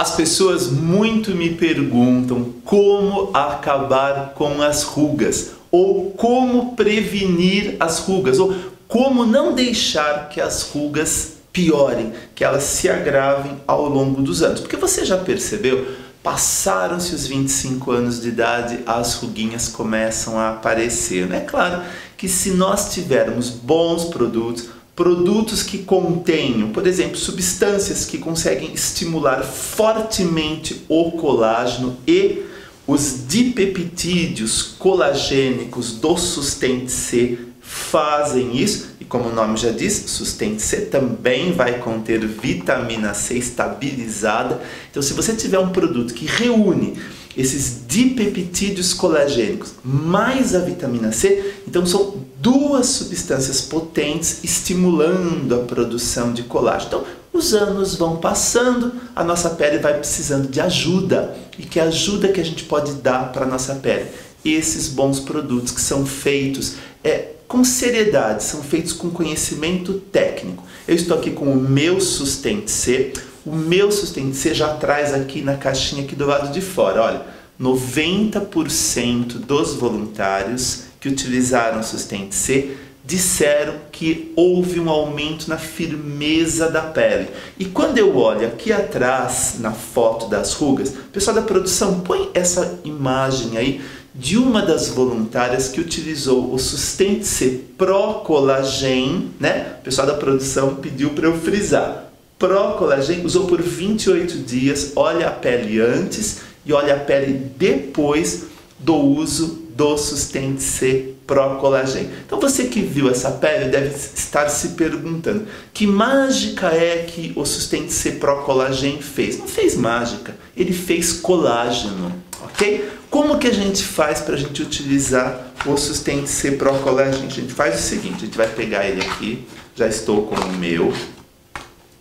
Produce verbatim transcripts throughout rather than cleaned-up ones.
As pessoas muito me perguntam como acabar com as rugas, ou como prevenir as rugas, ou como não deixar que as rugas piorem, que elas se agravem ao longo dos anos. Porque você já percebeu, passaram-se os vinte e cinco anos de idade, as ruguinhas começam a aparecer, né? É claro que se nós tivermos bons produtos, produtos que contenham, por exemplo, substâncias que conseguem estimular fortemente o colágeno e os dipeptídeos colagênicos do Sustent C fazem isso, e como o nome já diz, Sustent C também vai conter vitamina C estabilizada. Então, se você tiver um produto que reúne esses dipeptídeos colagênicos mais a vitamina C, então são duas substâncias potentes estimulando a produção de colágeno. Então, os anos vão passando, a nossa pele vai precisando de ajuda. E que ajuda que a gente pode dar para a nossa pele? Esses bons produtos que são feitos é, com seriedade, são feitos com conhecimento técnico. Eu estou aqui com o meu Sustent C. O meu Sustent C já traz aqui na caixinha aqui do lado de fora, olha, noventa por cento dos voluntários que utilizaram o Sustent C disseram que houve um aumento na firmeza da pele. E quando eu olho aqui atrás, na foto das rugas, pessoal da produção, põe essa imagem aí de uma das voluntárias que utilizou o Sustent C Pró-Collagen, né? O pessoal da produção pediu para eu frisar. Pró-Collagen usou por vinte e oito dias, olha a pele antes e olha a pele depois do uso do Sustent C Pró-Collagen. Então você que viu essa pele deve estar se perguntando, que mágica é que o Sustent C Pró-Collagen fez? Não fez mágica, ele fez colágeno, ok? Como que a gente faz para a gente utilizar o Sustent C Pró-Collagen? A gente faz o seguinte, a gente vai pegar ele aqui, já estou com o meu.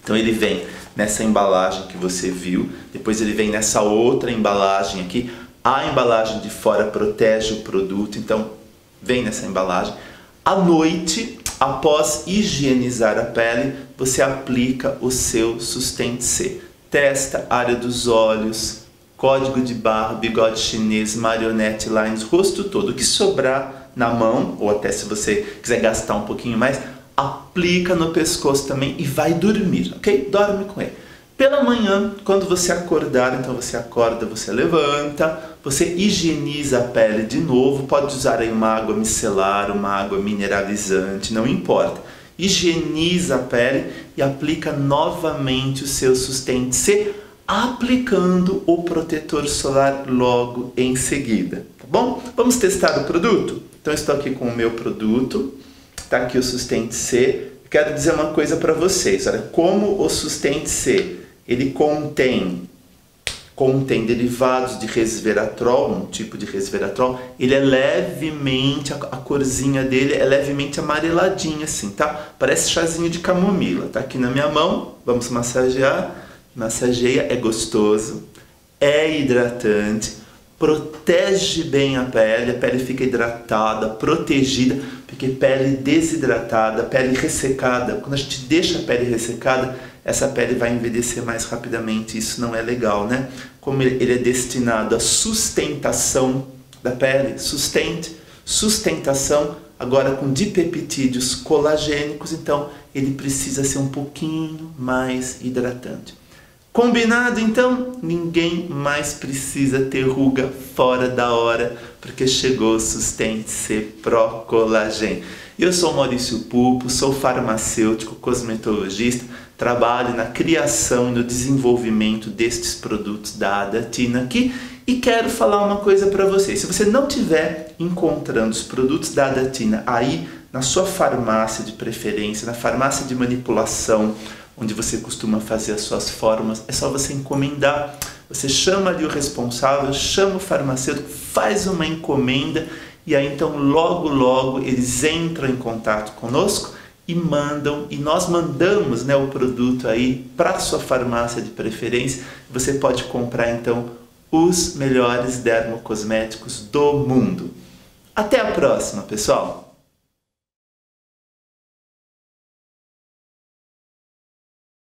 Então ele vem nessa embalagem que você viu, depois ele vem nessa outra embalagem aqui. A embalagem de fora protege o produto, então vem nessa embalagem. À noite, após higienizar a pele, você aplica o seu Sustent C. Testa, área dos olhos, código de barra, bigode chinês, marionete, lines, rosto todo. O que sobrar na mão, ou até se você quiser gastar um pouquinho mais, aplica no pescoço também e vai dormir, ok? Dorme com ele. Pela manhã, quando você acordar, então você acorda, você levanta, você higieniza a pele de novo, pode usar aí uma água micelar, uma água mineralizante, não importa. Higieniza a pele e aplica novamente o seu Sustent C, aplicando o protetor solar logo em seguida, tá bom? Vamos testar o produto? Então estou aqui com o meu produto. Está aqui o Sustent C. Quero dizer uma coisa para vocês, olha, como o Sustent C, ele contém, contém derivados de resveratrol, um tipo de resveratrol, ele é levemente, a corzinha dele é levemente amareladinha assim, tá? Parece chazinho de camomila, tá aqui na minha mão, vamos massagear, massageia, é gostoso, é hidratante, protege bem a pele, a pele fica hidratada, protegida, porque pele desidratada, pele ressecada, quando a gente deixa a pele ressecada, essa pele vai envelhecer mais rapidamente, isso não é legal, né? Como ele é destinado à sustentação da pele, sustente, sustentação, agora com dipeptídeos colagênicos, então ele precisa ser um pouquinho mais hidratante. Combinado, então? Ninguém mais precisa ter ruga fora da hora, porque chegou o Sustent C Pró-Collagen. Eu sou Maurício Pupo, sou farmacêutico, cosmetologista, trabalho na criação e no desenvolvimento destes produtos da Ada Tina aqui e quero falar uma coisa para vocês. Se você não estiver encontrando os produtos da Ada Tina aí, na sua farmácia de preferência, na farmácia de manipulação, onde você costuma fazer as suas formas, é só você encomendar. Você chama ali o responsável, chama o farmacêutico, faz uma encomenda e aí então logo logo eles entram em contato conosco e mandam, e nós mandamos, né, o produto aí para sua farmácia de preferência. Você pode comprar então os melhores dermocosméticos do mundo. Até a próxima, pessoal!